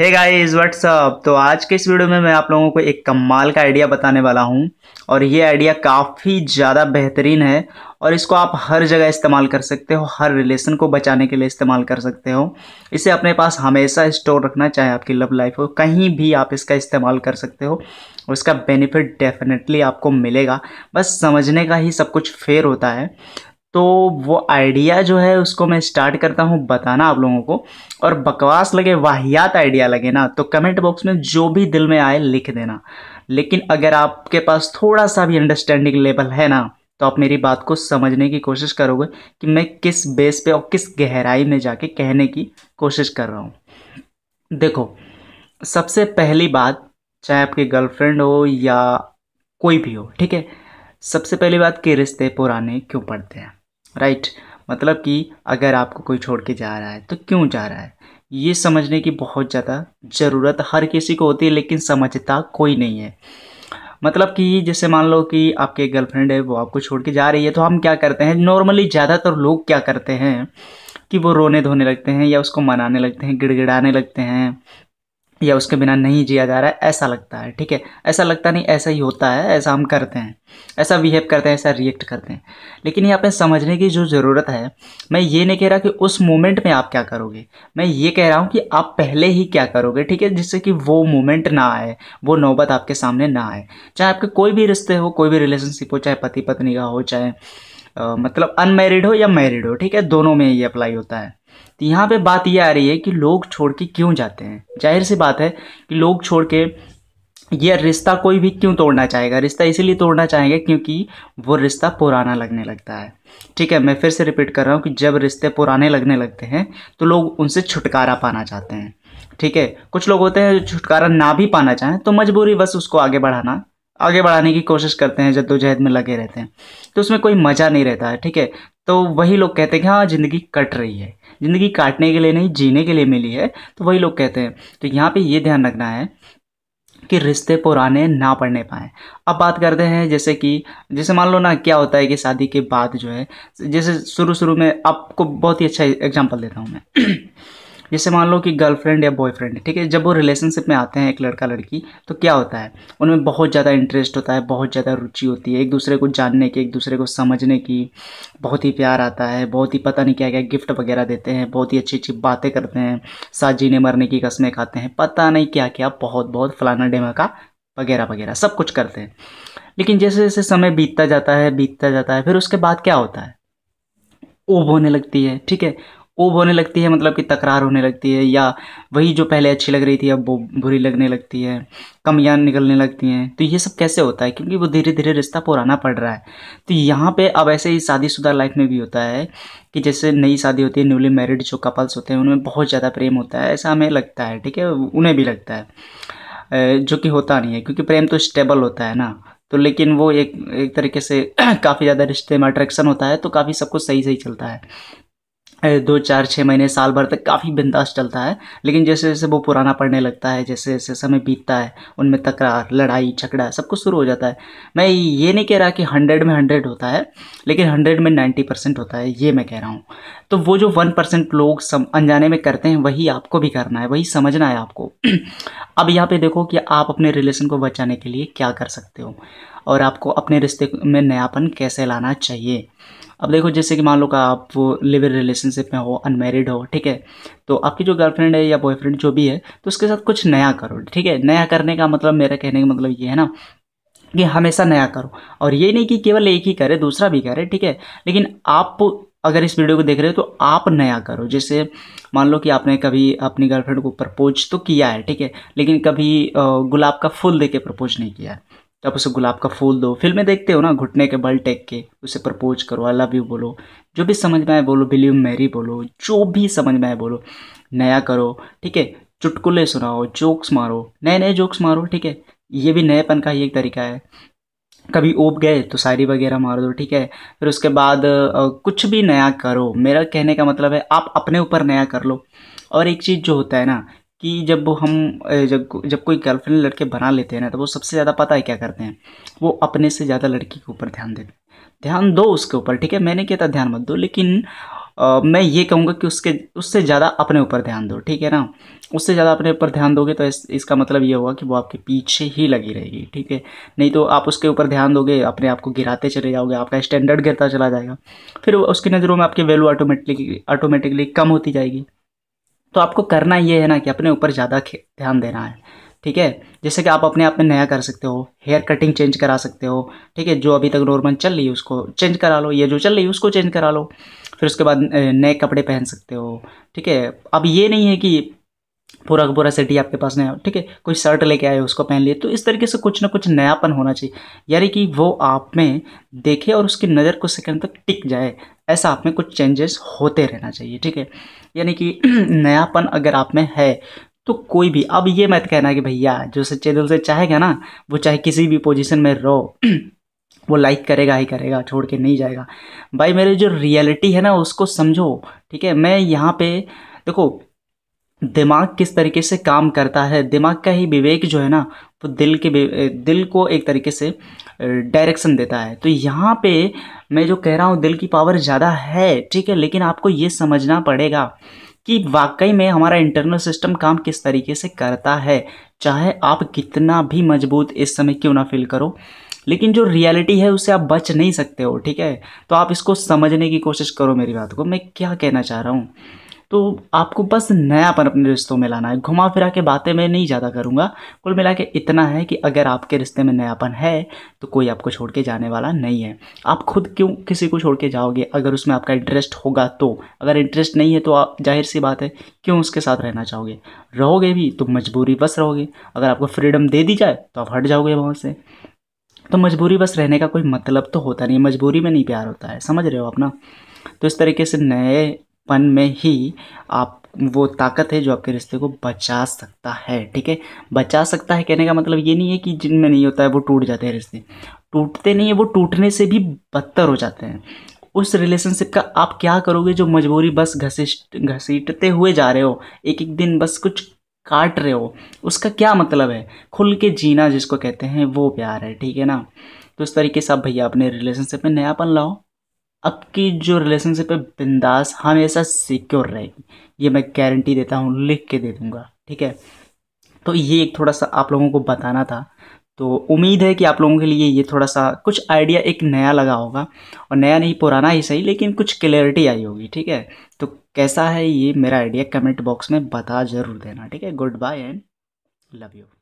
Hey guys what's up. तो आज के इस वीडियो में मैं आप लोगों को एक कमाल का आइडिया बताने वाला हूं और ये आइडिया काफ़ी ज़्यादा बेहतरीन है और इसको आप हर जगह इस्तेमाल कर सकते हो, हर रिलेशन को बचाने के लिए इस्तेमाल कर सकते हो। इसे अपने पास हमेशा स्टोर रखना, चाहे आपकी लव लाइफ हो, कहीं भी आप इसका इस्तेमाल कर सकते हो। उसका बेनिफिट डेफिनेटली आपको मिलेगा, बस समझने का ही सब कुछ फेर होता है। तो वो आइडिया जो है उसको मैं स्टार्ट करता हूँ बताना आप लोगों को। और बकवास लगे, वाहियात आइडिया लगे ना, तो कमेंट बॉक्स में जो भी दिल में आए लिख देना। लेकिन अगर आपके पास थोड़ा सा भी अंडरस्टैंडिंग लेवल है ना, तो आप मेरी बात को समझने की कोशिश करोगे कि मैं किस बेस पे और किस गहराई में जाके कहने की कोशिश कर रहा हूँ। देखो, सबसे पहली बात, चाहे आपकी गर्लफ्रेंड हो या कोई भी हो, ठीक है, सबसे पहली बात कि रिश्ते पुराने क्यों पड़ते हैं, राइट? मतलब कि अगर आपको कोई छोड़ के जा रहा है तो क्यों जा रहा है, ये समझने की बहुत ज़्यादा ज़रूरत हर किसी को होती है, लेकिन समझता कोई नहीं है। मतलब कि जैसे मान लो कि आपके गर्लफ्रेंड है, वो आपको छोड़ के जा रही है, तो हम क्या करते हैं नॉर्मली, ज़्यादातर लोग क्या करते हैं कि वो रोने धोने लगते हैं या उसको मनाने लगते हैं, गिड़गिड़ाने लगते हैं, या उसके बिना नहीं जिया जा रहा है ऐसा लगता है, ठीक है। ऐसा लगता नहीं, ऐसा ही होता है, ऐसा हम करते हैं, ऐसा बिहेव करते हैं, ऐसा रिएक्ट करते हैं। लेकिन यहाँ पे समझने की जो ज़रूरत है, मैं ये नहीं कह रहा कि उस मोमेंट में आप क्या करोगे, मैं ये कह रहा हूँ कि आप पहले ही क्या करोगे, ठीक है, जिससे कि वो मोमेंट ना आए, वो नौबत आपके सामने ना आए। चाहे आपके कोई भी रिश्ते हो, कोई भी रिलेशनशिप हो, चाहे पति पत्नी का हो, चाहे मतलब अनमैरिड हो या मैरिड हो, ठीक है, दोनों में ये अप्लाई होता है। तो यहाँ पे बात ये आ रही है कि लोग छोड़ के क्यों जाते हैं। जाहिर सी बात है कि लोग छोड़ के यह रिश्ता कोई भी क्यों तोड़ना चाहेगा, रिश्ता इसीलिए तोड़ना चाहेगा क्योंकि वो रिश्ता पुराना लगने लगता है, ठीक है। मैं फिर से रिपीट कर रहा हूँ कि जब रिश्ते पुराने लगने लगते हैं तो लोग उनसे छुटकारा पाना चाहते हैं, ठीक है। कुछ लोग होते हैं छुटकारा ना भी पाना चाहें तो मजबूरी बस उसको आगे बढ़ाने की कोशिश करते हैं, जद्दोजहद में लगे रहते हैं, तो उसमें कोई मज़ा नहीं रहता है, ठीक है। तो वही लोग कहते हैं कि हाँ ज़िंदगी कट रही है, ज़िंदगी काटने के लिए नहीं, जीने के लिए मिली है, तो वही लोग कहते हैं। तो यहाँ पे ये ध्यान रखना है कि रिश्ते पुराने ना पड़ने पाएँ। अब बात करते हैं जैसे मान लो ना, क्या होता है कि शादी के बाद जो है, जैसे शुरू में आपको बहुत ही अच्छा एग्जाम्पल देता हूँ मैं। जैसे मान लो कि गर्लफ्रेंड या बॉयफ्रेंड, ठीक है, जब वो रिलेशनशिप में आते हैं एक लड़का लड़की, तो क्या होता है उनमें बहुत ज़्यादा इंटरेस्ट होता है, बहुत ज़्यादा रुचि होती है एक दूसरे को जानने की, एक दूसरे को समझने की, बहुत ही प्यार आता है, बहुत ही पता नहीं क्या क्या गिफ्ट वगैरह देते हैं, बहुत ही अच्छी अच्छी बातें करते हैं, साथ जीने मरने की कस्में खाते हैं, पता नहीं क्या क्या, बहुत बहुत फलाना ढेमका वगैरह वगैरह सब कुछ करते हैं। लेकिन जैसे जैसे समय बीतता जाता है फिर उसके बाद क्या होता है, ऊब होने लगती है, ठीक है। ऊब होने लगती है मतलब कि तकरार होने लगती है, या वही जो पहले अच्छी लग रही थी अब वो बुरी लगने लगती है, कमियाँ निकलने लगती हैं। तो ये सब कैसे होता है, क्योंकि वो धीरे धीरे रिश्ता पुराना पड़ रहा है। तो यहाँ पे अब ऐसे ही शादीशुदा लाइफ में भी होता है कि जैसे नई शादी होती है, न्यूली मैरिड जो कपल्स होते हैं उनमें बहुत ज़्यादा प्रेम होता है, ऐसा हमें लगता है, ठीक है, उन्हें भी लगता है, जो कि होता नहीं है, क्योंकि प्रेम तो स्टेबल होता है ना। तो लेकिन वो एक तरीके से काफ़ी ज़्यादा रिश्ते में अट्रैक्शन होता है, तो काफ़ी सब कुछ सही चलता है, 2-4-6 महीने साल भर तक काफ़ी बिंदास चलता है। लेकिन जैसे जैसे वो पुराना पड़ने लगता है, जैसे जैसे समय बीतता है, उनमें तकरार, लड़ाई झगड़ा सब कुछ शुरू हो जाता है। मैं ये नहीं कह रहा कि 100 में 100 होता है, लेकिन 100 में 90% होता है, ये मैं कह रहा हूँ। तो वो जो 1% लोग अनजाने में करते हैं, वही आपको भी करना है, वही समझना है आपको। अब यहाँ पे देखो कि आप अपने रिलेशन को बचाने के लिए क्या कर सकते हो और आपको अपने रिश्ते में नयापन कैसे लाना चाहिए। अब देखो, जैसे कि मान लो कि आप लिव इन रिलेशनशिप में हो, अनमैरिड हो, ठीक है, तो आपकी जो गर्लफ्रेंड है या बॉयफ्रेंड जो भी है, तो उसके साथ कुछ नया करो, ठीक है। नया करने का मतलब, मेरा कहने का मतलब ये है ना कि हमेशा नया करो, और ये नहीं कि केवल एक ही करे, दूसरा भी करे, ठीक है। लेकिन आप अगर इस वीडियो को देख रहे हो तो आप नया करो। जैसे मान लो कि आपने कभी अपनी गर्लफ्रेंड को प्रपोज तो किया है, ठीक है, लेकिन कभी गुलाब का फूल दे के प्रपोज नहीं किया है, तो आप उसे गुलाब का फूल दो। फिल्में देखते हो ना, घुटने के बल टेक के उसे प्रपोज करो, आई लव यू बोलो, जो भी समझ में आए बोलो, बिलीव मेरी बोलो, जो भी समझ में आए बोलो, नया करो, ठीक है। चुटकुले सुनाओ, जोक्स मारो, नए नए जोक्स मारो, ठीक है, ये भी नएपन का ही एक तरीका है। कभी ऊब गए तो शायरी वगैरह मार दो, ठीक है। फिर उसके बाद कुछ भी नया करो। मेरा कहने का मतलब है आप अपने ऊपर नया कर लो। और एक चीज़ जो होता है ना कि जब कोई गर्लफ्रेंड लड़के बना लेते हैं ना, तो वो सबसे ज़्यादा पता है क्या करते हैं, वो अपने से ज़्यादा लड़की के ऊपर ध्यान देते हैं। ध्यान दो उसके ऊपर, ठीक है, मैंने कहता ध्यान मत दो, लेकिन मैं ये कहूँगा कि उससे ज़्यादा अपने ऊपर ध्यान दो, ठीक है ना। उससे ज़्यादा अपने ऊपर ध्यान दोगे तो इसका मतलब ये होगा कि वो आपके पीछे ही लगी रहेगी, ठीक है। नहीं तो आप उसके ऊपर ध्यान दोगे, अपने आप को गिराते चले जाओगे, आपका स्टैंडर्ड गिरता चला जाएगा, फिर उसकी नज़रों में आपकी वैल्यू ऑटोमेटिकली कम होती जाएगी। तो आपको करना ये है ना कि अपने ऊपर ज़्यादा ध्यान देना है, ठीक है। जैसे कि आप अपने आप में नया कर सकते हो, हेयर कटिंग चेंज करा सकते हो, ठीक है। जो अभी तक नॉर्मल चल रही है उसको चेंज करा लो, ये जो चल रही है उसको चेंज करा लो। फिर उसके बाद नए कपड़े पहन सकते हो, ठीक है। अब ये नहीं है कि पूरा का पूरा सेट ही आपके पास नया, ठीक है, कोई शर्ट लेके आए उसको पहन लिए। तो इस तरीके से कुछ ना कुछ नयापन होना चाहिए, यानी कि वो आप में देखे और उसकी नज़र कुछ सेकंड तक टिक जाए, ऐसा आप में कुछ चेंजेस होते रहना चाहिए, ठीक है। यानी कि नयापन अगर आप में है तो कोई भी, अब ये मत कहना कि भैया जो सच्चे दिल से चाहेगा ना वो चाहे किसी भी पोजीशन में रहो वो लाइक करेगा ही करेगा, छोड़ के नहीं जाएगा। भाई मेरे जो रियलिटी है ना उसको समझो, ठीक है। मैं यहाँ पे देखो दिमाग किस तरीके से काम करता है, दिमाग का ही विवेक जो है ना वो दिल को एक तरीके से डायरेक्शन देता है। तो यहाँ पे मैं जो कह रहा हूँ दिल की पावर ज़्यादा है, ठीक है, लेकिन आपको ये समझना पड़ेगा कि वाकई में हमारा इंटरनल सिस्टम काम किस तरीके से करता है। चाहे आप कितना भी मजबूत इस समय क्यों ना फील करो, लेकिन जो रियलिटी है उसे आप बच नहीं सकते हो, ठीक है। तो आप इसको समझने की कोशिश करो मेरी बात को, मैं क्या कहना चाह रहा हूँ। तो आपको बस नयापन अपने रिश्तों में लाना है। घुमा फिरा के बातें मैं नहीं ज़्यादा करूँगा, कुल मिला के इतना है कि अगर आपके रिश्ते में नयापन है तो कोई आपको छोड़ के जाने वाला नहीं है। आप खुद क्यों किसी को छोड़ के जाओगे, अगर उसमें आपका इंटरेस्ट होगा तो। अगर इंटरेस्ट नहीं है तो आप जाहिर सी बात है क्यों उसके साथ रहना चाहोगे, रहोगे भी तो मजबूरी बस रहोगे। अगर आपको फ्रीडम दे दी जाए तो आप हट जाओगे वहाँ से। तो मजबूरी बस रहने का कोई मतलब तो होता नहीं, मजबूरी में नहीं प्यार होता है, समझ रहे हो आप ना। तो इस तरीके से नए पन में ही आप वो ताकत है जो आपके रिश्ते को बचा सकता है, ठीक है। बचा सकता है कहने का मतलब ये नहीं है कि जिनमें नहीं होता है वो टूट जाते हैं, रिश्ते टूटते नहीं है, वो टूटने से भी बदतर हो जाते हैं। उस रिलेशनशिप का आप क्या करोगे जो मजबूरी बस घसीटते हुए जा रहे हो, एक एक दिन बस कुछ काट रहे हो, उसका क्या मतलब है। खुल के जीना जिसको कहते हैं वो प्यार है, ठीक है ना। तो इस तरीके से आप भैया अपने रिलेशनशिप में नयापन लाओ, आपकी जो रिलेशनशिप है बिंदास हमेशा सिक्योर रहेगी, ये मैं गारंटी देता हूँ, लिख के दे दूँगा, ठीक है। तो ये एक थोड़ा सा आप लोगों को बताना था, तो उम्मीद है कि आप लोगों के लिए ये थोड़ा सा कुछ आइडिया एक नया लगा होगा, और नया नहीं पुराना ही सही लेकिन कुछ क्लैरिटी आई होगी, ठीक है। तो कैसा है ये मेरा आइडिया कमेंट बॉक्स में बता ज़रूर देना, ठीक है। Good bye and love you.